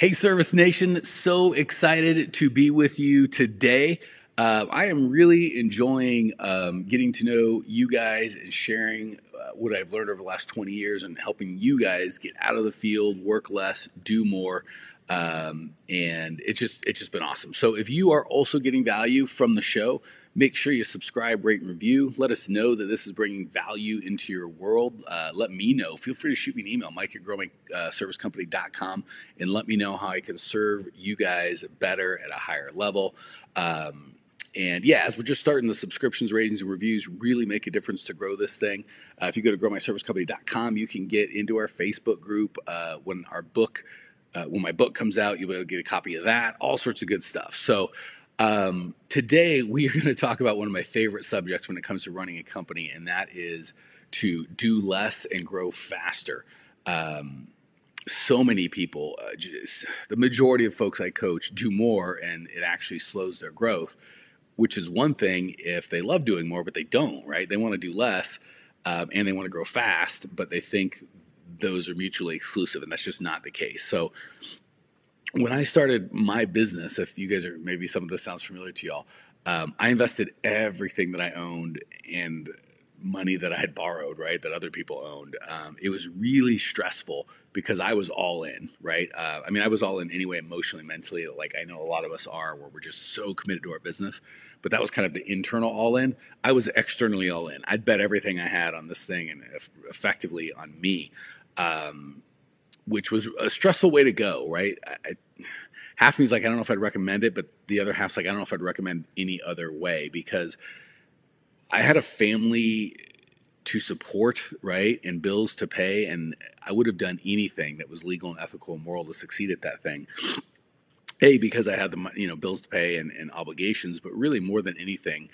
Hey, Service Nation, so excited to be with you today. I am really enjoying getting to know you guys and sharing what I've learned over the last 20 years and helping you guys get out of the field, work less, do more. And it's just been awesome. So if you are also getting value from the show, make sure you subscribe, rate, and review. Let us know that this is bringing value into your world. Let me know. Feel free to shoot me an email, Mike at growmyservicecompany.com, and let me know how I can serve you guys better at a higher level. And yeah, as we're just starting, the subscriptions, ratings, and reviews really make a difference to grow this thing. If you go to growmyservicecompany.com, you can get into our Facebook group when my book comes out. You'll be able to get a copy of that, all sorts of good stuff. So today we are going to talk about one of my favorite subjects when it comes to running a company, and that is to do less and grow faster. So many people, the majority of folks I coach, do more and it actually slows their growth, which is one thing if they love doing more, but they don't, right? They want to do less and they want to grow fast, but they think those are mutually exclusive, and that's just not the case. So when I started my business, if you guys are, maybe some of this sounds familiar to y'all, I invested everything that I owned and money that I had borrowed, right, that other people owned. It was really stressful because I was all in, right? I mean, I was all in anyway, emotionally, mentally, like I know a lot of us are, where we're just so committed to our business, but that was kind of the internal all in. I was externally all in. I'd bet everything I had on this thing and effectively on me. Which was a stressful way to go, right? Half of me's like, I don't know if I'd recommend it, but the other half's like, I don't know if I'd recommend any other way, because I had a family to support, right, and bills to pay, and I would have done anything that was legal and ethical and moral to succeed at that thing. A, because I had the, you know, bills to pay and obligations, but really more than anything,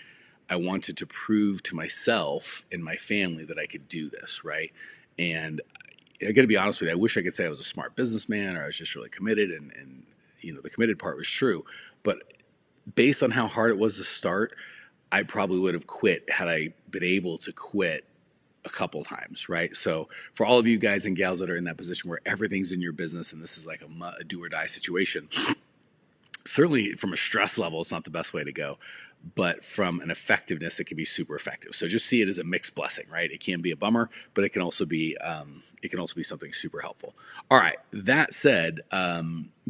I wanted to prove to myself and my family that I could do this, right? And I got to be honest with you, I wish I could say I was a smart businessman or I was just really committed, and you know, the committed part was true. But based on how hard it was to start, I probably would have quit had I been able to quit a couple times, right? So for all of you guys and gals that are in that position where everything's in your business and this is like a do or die situation, certainly from a stress level, it's not the best way to go. But from an effectiveness, it can be super effective. So just see it as a mixed blessing, right? It can be a bummer, but it can also be something super helpful. All right. That said,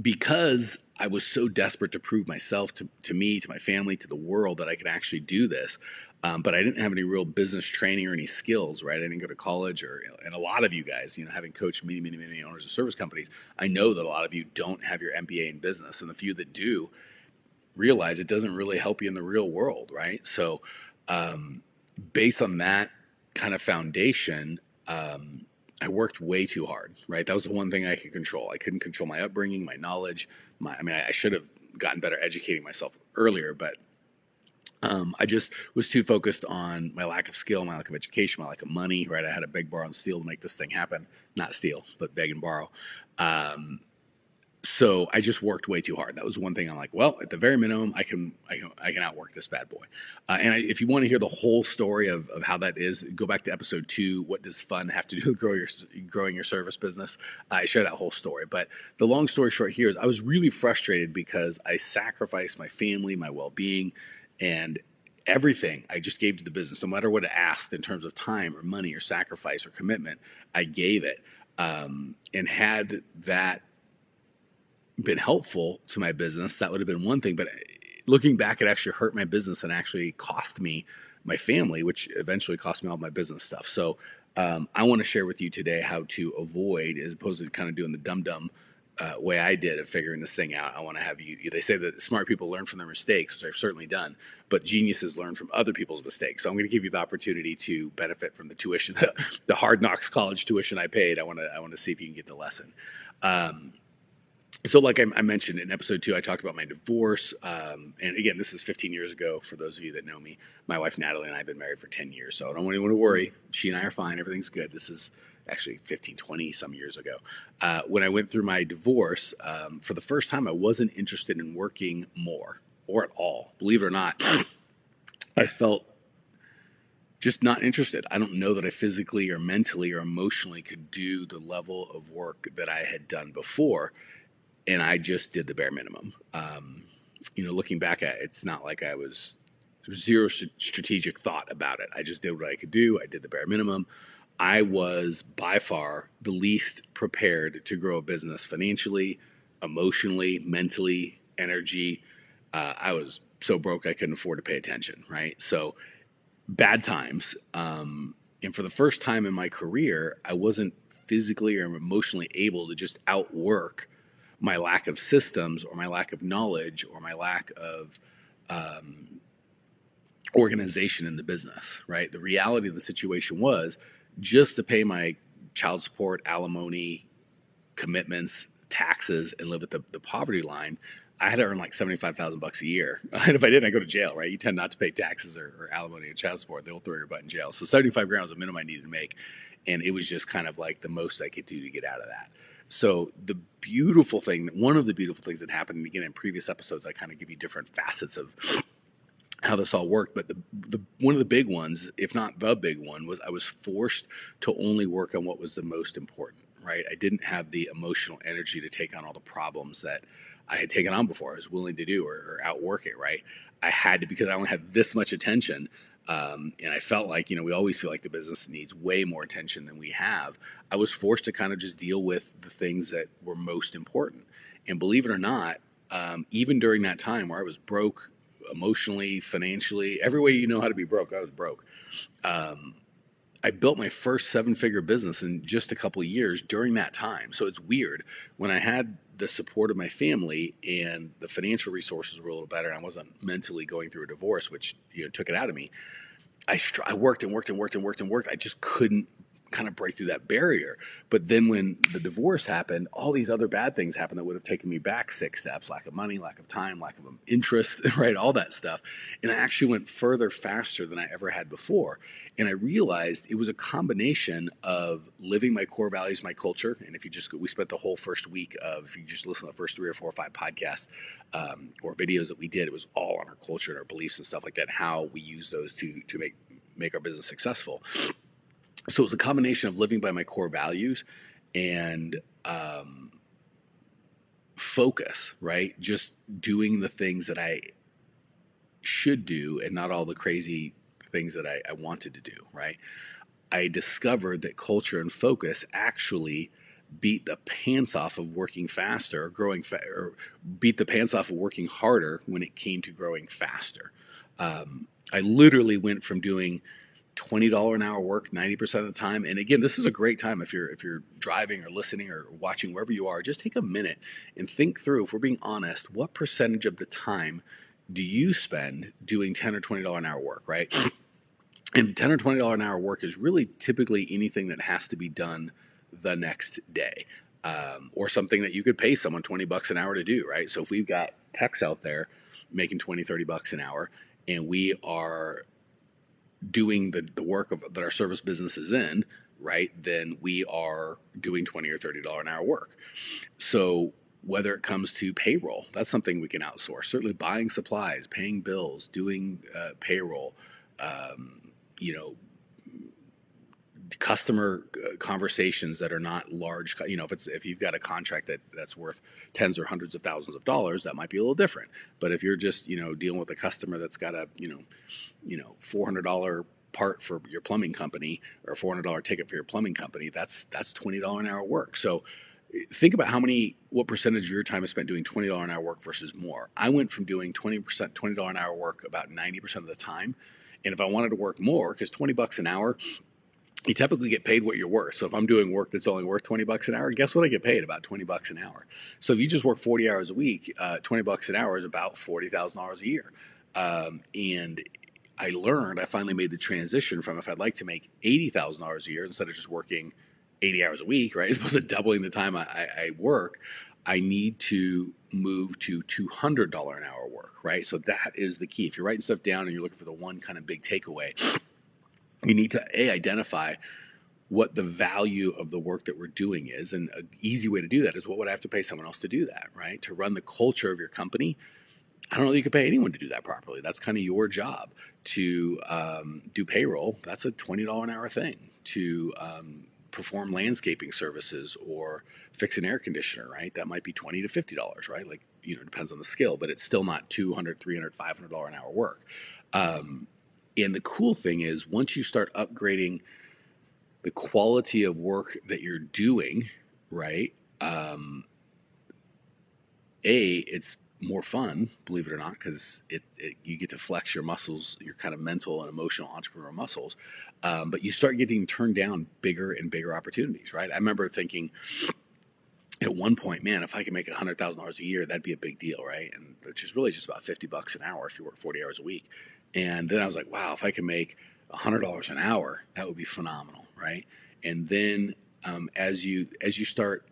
because I was so desperate to prove myself to me, to my family, to the world that I could actually do this, but I didn't have any real business training or any skills, right? I didn't go to college, and a lot of you guys, you know, having coached many, many, many owners of service companies, I know that a lot of you don't have your MBA in business, and the few that do realize it doesn't really help you in the real world, right? So based on that kind of foundation, I worked way too hard, right? That was the one thing I could control. I couldn't control my upbringing, my knowledge. I should have gotten better educating myself earlier, but I just was too focused on my lack of skill, my lack of education, my lack of money, right? I had to beg, borrow, and steal to make this thing happen. Not steal, but beg and borrow. So I just worked way too hard. That was one thing I'm like, well, at the very minimum, I can outwork this bad boy. And if you want to hear the whole story of how that is, go back to episode 2, What Does Fun Have to Do with Growing Your Service Business? I share that whole story. But the long story short here is I was really frustrated because I sacrificed my family, my well-being, and everything I just gave to the business. No matter what it asked in terms of time or money or sacrifice or commitment, I gave it. And had that been helpful to my business, that would have been one thing. But looking back, it actually hurt my business and actually cost me my family, which eventually cost me all my business stuff. So I want to share with you today how to avoid, as opposed to kind of doing the dumb way I did of figuring this thing out. I want to have you, they say that smart people learn from their mistakes, which I've certainly done, but geniuses learn from other people's mistakes. So I'm going to give you the opportunity to benefit from the tuition, the hard knocks college tuition I paid. I want to see if you can get the lesson. So like I mentioned in episode 2, I talked about my divorce. And again, this is 15 years ago. For those of you that know me, my wife, Natalie, and I have been married for 10 years. So I don't want anyone to worry. She and I are fine. Everything's good. This is actually 15, 20 some years ago. When I went through my divorce, for the first time, I wasn't interested in working more or at all. Believe it or not, I felt just not interested. I don't know that I physically or mentally or emotionally could do the level of work that I had done before. and I just did the bare minimum. You know, looking back at it, it's not like I was zero strategic thought about it. I just did what I could do. I did the bare minimum. I was by far the least prepared to grow a business financially, emotionally, mentally, energy. I was so broke I couldn't afford to pay attention, right? So bad times. And for the first time in my career, I wasn't physically or emotionally able to just outwork my lack of systems or my lack of knowledge or my lack of organization in the business, right? The reality of the situation was just to pay my child support, alimony, commitments, taxes, and live at the poverty line, I had to earn like $75,000 a year. And if I didn't, I'd go to jail, right? You tend not to pay taxes or alimony or child support. They'll throw your butt in jail. So $75,000 was the minimum I needed to make. And it was just kind of like the most I could do to get out of that. So the beautiful thing, one of the beautiful things that happened, and again, in previous episodes, I kind of give you different facets of how this all worked. But one of the big ones, if not the big one, was I was forced to only work on what was the most important, right? I didn't have the emotional energy to take on all the problems that I had taken on before. I was willing to do or outwork it, right? I had to, because I only had this much attention. And I felt like, you know, we always feel like the business needs way more attention than we have. I was forced to kind of just deal with the things that were most important. And believe it or not, even during that time where I was broke emotionally, financially, every way you know how to be broke, I was broke. I built my first seven-figure business in just a couple of years during that time. So it's weird. When I had the support of my family and the financial resources were a little better, and I wasn't mentally going through a divorce, which, you know, took it out of me. I worked and worked and worked and worked and worked. I just couldn't kind of break through that barrier. But then when the divorce happened, all these other bad things happened that would have taken me back 6 steps: lack of money, lack of time, lack of interest, right? All that stuff. And I actually went further faster than I ever had before. And I realized it was a combination of living my core values, my culture. And if you just, we spent the whole first week of, if you just listen to the first 3 or 4 or 5 podcasts or videos that we did, it was all on our culture and our beliefs and stuff like that, how we use those to make our business successful. So it was a combination of living by my core values and focus, right? Just doing the things that I should do and not all the crazy things that I wanted to do, right? I discovered that culture and focus actually beat the pants off of working faster, or beat the pants off of working harder when it came to growing faster. I literally went from doing $20 an hour work 90% of the time. And again, this is a great time if you're driving or listening or watching, wherever you are, just take a minute and think through, if we're being honest, what percentage of the time do you spend doing $10 or $20 an hour work, right? And $10 or $20 an hour work is really typically anything that has to be done the next day, or something that you could pay someone $20 an hour to do, right? So if we've got techs out there making $20, $30 an hour, and we are doing the work that our service business is in, right, then we are doing $20 or $30 an hour work. So whether it comes to payroll, that's something we can outsource. Certainly buying supplies, paying bills, doing payroll, you know, customer conversations that are not large. You know, if you've got a contract that's worth tens or hundreds of thousands of dollars, that might be a little different. But if you're just, you know, dealing with a customer that's got a, you know, $400 part for your plumbing company or $400 ticket for your plumbing company, that's $20 an hour work. So think about what percentage of your time is spent doing $20 an hour work versus more. I went from doing $20 an hour work about 90% of the time. And if I wanted to work more, because $20 an hour, you typically get paid what you're worth. So if I'm doing work that's only worth $20 an hour, guess what I get paid? About $20 an hour. So if you just work 40 hours a week, $20 an hour is about $40,000 a year. And I finally made the transition from, if I'd like to make $80,000 a year, instead of just working 80 hours a week, right, as opposed to doubling the time I work, I need to move to $200 an hour work, right? So that is the key. If you're writing stuff down and you're looking for the one kind of big takeaway, we need to identify what the value of the work that we're doing is. And an easy way to do that is, what would I have to pay someone else to do that, right? To run the culture of your company, I don't know that you could pay anyone to do that properly. That's kind of your job. To do payroll, that's a $20 an hour thing. To perform landscaping services or fix an air conditioner, right? That might be $20 to $50, right? Like, you know, it depends on the skill, but it's still not $200, $300, $500 an hour work. And the cool thing is, once you start upgrading the quality of work that you're doing, right? It's more fun, believe it or not, because you get to flex your muscles, your kind of mental and emotional entrepreneurial muscles. But you start getting turned down bigger and bigger opportunities, right? I remember thinking at one point, man, if I could make $100,000 a year, that'd be a big deal, right? And which is really just about $50 an hour if you work 40 hours a week. And then I was like, wow, if I could make $100 an hour, that would be phenomenal, right? And then as you start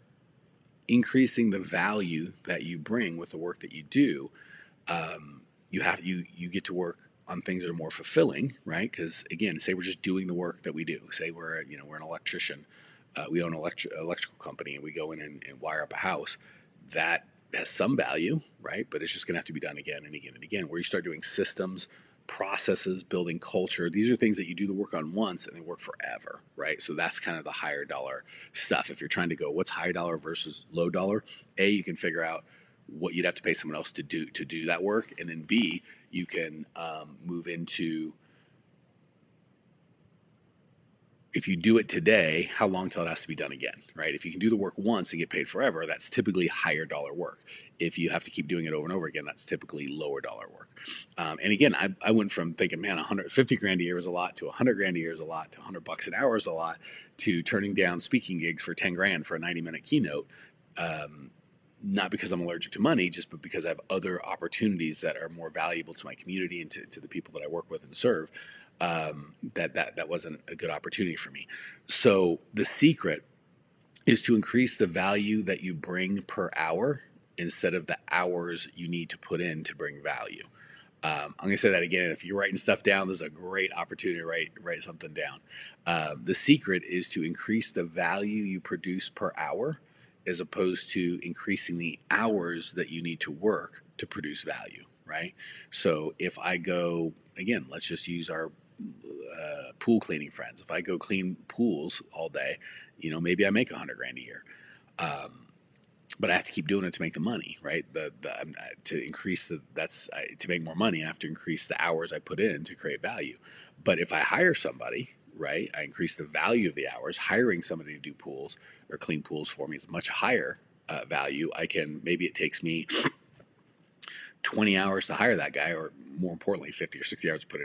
increasing the value that you bring with the work that you do, you get to work on things that are more fulfilling, right? Because again, say we're just doing the work that we do. Say we're an electrician, we own an electrical company, and we go in and wire up a house. That has some value, right? But it's just going to have to be done again and again and again. Where you start doing systems, processes, building culture, these are things that you do the work on once and they work forever, right? So that's kind of the higher dollar stuff. If you're trying to go what's high dollar versus low dollar, A, you can figure out what you'd have to pay someone else to do that work, and then B, you can move into, if you do it today, how long till it has to be done again, right? If you can do the work once and get paid forever, that's typically higher dollar work. If you have to keep doing it over and over again, that's typically lower dollar work. And again, I went from thinking, man, $150,000 a year is a lot, to $100,000 a year is a lot, to $100 an hour is a lot, to turning down speaking gigs for $10,000 for a 90-minute keynote. Not because I'm allergic to money, just but because I have other opportunities that are more valuable to my community and to the people that I work with and serve. That wasn't a good opportunity for me. So the secret is to increase the value that you bring per hour instead of the hours you need to put in to bring value. I'm going to say that again. If you're writing stuff down, this is a great opportunity to write something down. The secret is to increase the value you produce per hour as opposed to increasing the hours that you need to work to produce value, right? So if I go, again, let's just use our pool cleaning friends. If I go clean pools all day, you know, maybe I make $100,000 a year, but I have to keep doing it to make the money, right? To make more money, I have to increase the hours I put in to create value. But if I hire somebody, right, I increase the value of the hours. Hiring somebody to do pools or clean pools for me is much higher value. Maybe it takes me 20 hours to hire that guy, or more importantly, 50 or 60 hours to put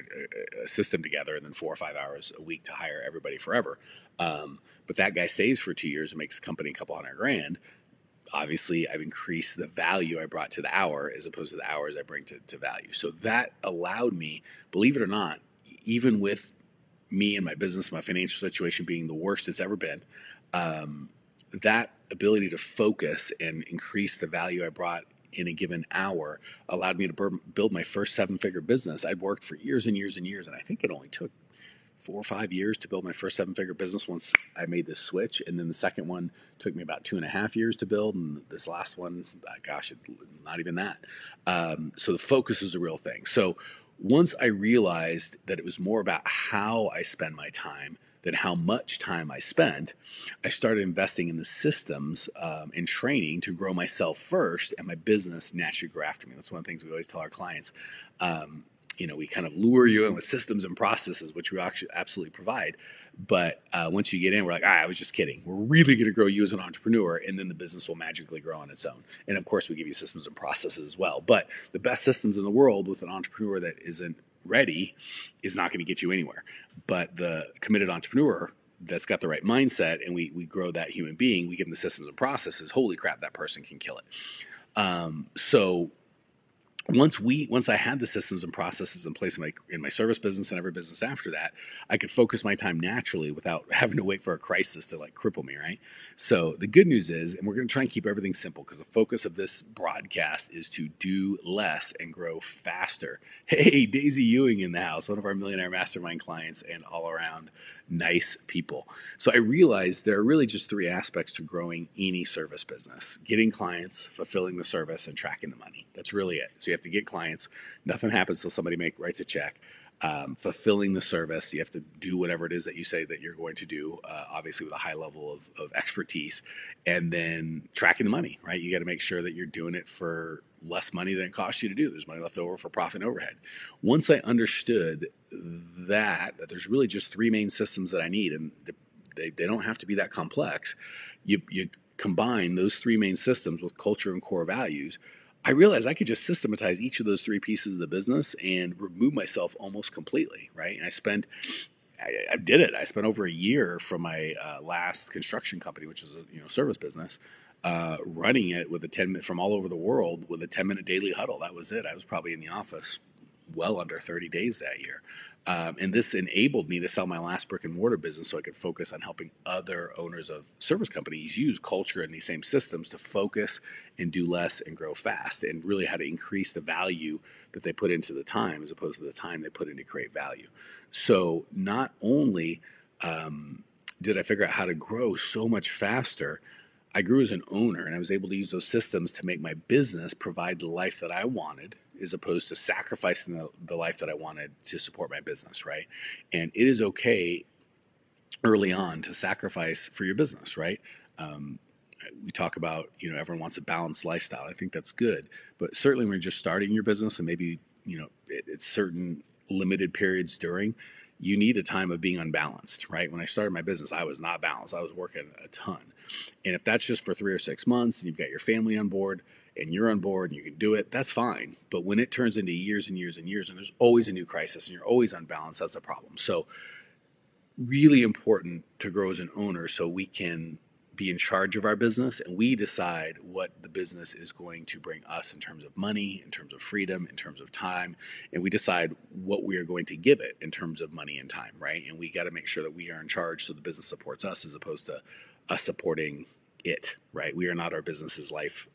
a system together, and then 4 or 5 hours a week to hire everybody forever. But that guy stays for 2 years and makes the company a couple $100,000. Obviously, I've increased the value I brought to the hour as opposed to the hours I bring to value. So that allowed me, believe it or not, even with me and my business, my financial situation being the worst it's ever been, that ability to focus and increase the value I brought in a given hour allowed me to build my first seven-figure business. I'd worked for years and years and years, and I think it only took 4 or 5 years to build my first seven-figure business once I made this switch. And then the second one took me about 2.5 years to build, and this last one, gosh, not even that. So the focus is a real thing. So once I realized that it was more about how I spend my time than how much time I spent, I started investing in the systems and training to grow myself first, and my business naturally grew after me. That's one of the things we always tell our clients. You know, we kind of lure you in with systems and processes, which we actually absolutely provide. But once you get in, we're like, all right, I was just kidding. We're really going to grow you as an entrepreneur, and then the business will magically grow on its own. And of course, we give you systems and processes as well. But the best systems in the world with an entrepreneur that isn't ready is not going to get you anywhere. But the committed entrepreneur that's got the right mindset, and we grow that human being, we give them the systems and processes, holy crap, that person can kill it. So once I had the systems and processes in place in my service business and every business after that, I could focus my time naturally without having to wait for a crisis to like cripple me, right? So the good news is, and we're going to try and keep everything simple because the focus of this broadcast is to do less and grow faster. Hey, Daisy Ewing in the house, one of our Millionaire Mastermind clients and all around nice people. So I realized there are really just 3 aspects to growing any service business: getting clients, fulfilling the service, and tracking the money. That's really it. So you have to get clients. Nothing happens till somebody writes a check. fulfilling the service. You have to do whatever it is that you say that you're going to do, obviously with a high level of expertise, and then tracking the money, right? You got to make sure that you're doing it for less money than it costs you to do. There's money left over for profit and overhead. Once I understood that there's really just three main systems that I need, and they don't have to be that complex, you combine those three main systems with culture and core values, I realized I could just systematize each of those three pieces of the business and remove myself almost completely, right? And I spent over a year from my last construction company, which is a service business, running it with a 10-minute from all over the world with a 10-minute daily huddle. That was it. I was probably in the office well under 30 days that year. And this enabled me to sell my last brick and mortar business so I could focus on helping other owners of service companies use culture and these same systems to focus and do less and grow fast, and really how to increase the value that they put into the time as opposed to the time they put in to create value. So not only did I figure out how to grow so much faster, I grew as an owner, and I was able to use those systems to make my business provide the life that I wanted, as opposed to sacrificing the life that I wanted to support my business, right? And it is okay early on to sacrifice for your business, right? We talk about, everyone wants a balanced lifestyle. I think that's good. But certainly when you're just starting your business, and maybe, it's certain limited periods during, you need a time of being unbalanced, right? When I started my business, I was not balanced. I was working a ton. And if that's just for 3 or 6 months, and you've got your family on board, and you're on board and you can do it, that's fine. But when it turns into years and years and years, and there's always a new crisis and you're always unbalanced, that's a problem. So really important to grow as an owner so we can be in charge of our business, and we decide what the business is going to bring us in terms of money, in terms of freedom, in terms of time, and we decide what we are going to give it in terms of money and time, right? And we got to make sure that we are in charge so the business supports us as opposed to us supporting it, right? We are not our business's life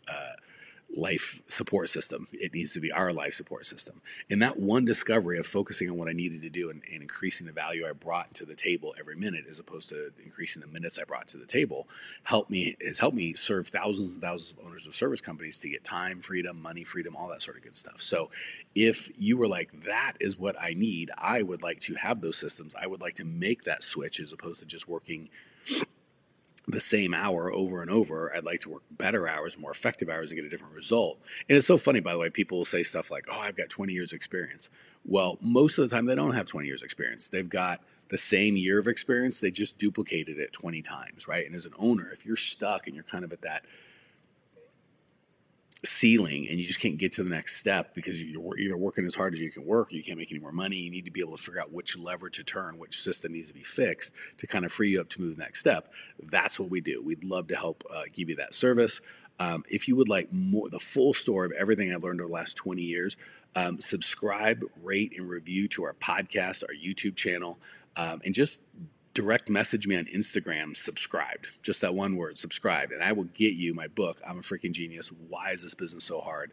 support system. It needs to be our life support system. And that one discovery of focusing on what I needed to do and increasing the value I brought to the table every minute, as opposed to increasing the minutes I brought to the table, has helped me serve thousands and thousands of owners of service companies to get time, freedom, money, freedom, all that sort of good stuff. So if you were like, that is what I need, I would like to have those systems. I would like to make that switch as opposed to just working the same hour over and over. I'd like to work better hours, more effective hours, and get a different result. And it's so funny, by the way, people will say stuff like, oh, I've got 20 years experience. Well, most of the time they don't have 20 years experience. They've got the same year of experience. They just duplicated it 20 times, right? And as an owner, if you're stuck and you're kind of at that ceiling and you just can't get to the next step because you're either working as hard as you can work or you can't make any more money, you need to be able to figure out which lever to turn, which system needs to be fixed to kind of free you up to move the next step. That's what we do. We'd love to help give you that service. If you would like more, the full story of everything I've learned over the last 20 years, subscribe, rate, and review to our podcast, our YouTube channel, and just direct message me on Instagram, subscribed, just that one word, subscribed, and I will get you my book, I'm a Freaking Genius, Why Is This Business So Hard,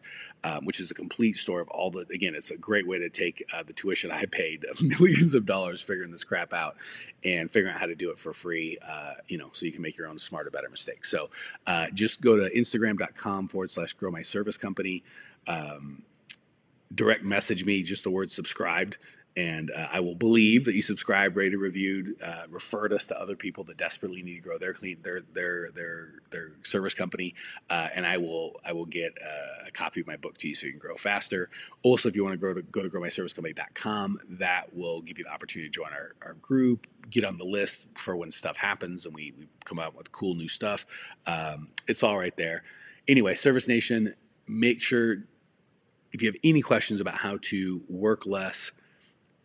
which is a complete story of all the, again, it's a great way to take the tuition I paid millions of dollars figuring this crap out and figuring out how to do it for free, so you can make your own smarter, better mistakes. So just go to instagram.com/growmyservicecompany, direct message me, just the word subscribed. And I will believe that you subscribe, rated, reviewed, referred us to other people that desperately need to grow their service company. And I will get a copy of my book to you so you can grow faster. Also, if you want to go to growmyservicecompany.com, that will give you the opportunity to join our group, get on the list for when stuff happens and we come out with cool new stuff. It's all right there. Anyway, Service Nation, make sure if you have any questions about how to work less,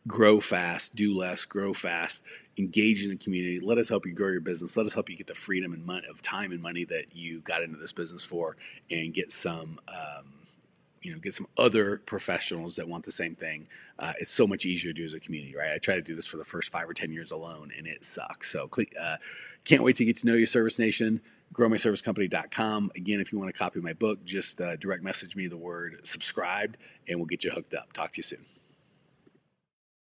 grow fast, do less, grow fast, engage in the community. Let us help you grow your business. Let us help you get the freedom and money of time and money that you got into this business for, and get some other professionals that want the same thing. It's so much easier to do as a community, right? I try to do this for the first 5 or 10 years alone, and it sucks. So can't wait to get to know you, Service Nation. growmyservicecompany.com. Again, if you want a copy of my book, just direct message me the word subscribed, and we'll get you hooked up. Talk to you soon.